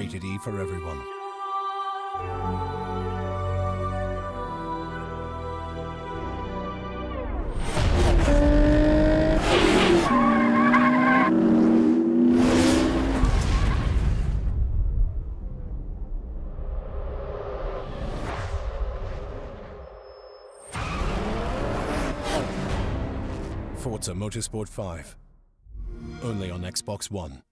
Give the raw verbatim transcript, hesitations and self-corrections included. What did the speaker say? rated E for everyone. Forza Motorsport five, only on Xbox One.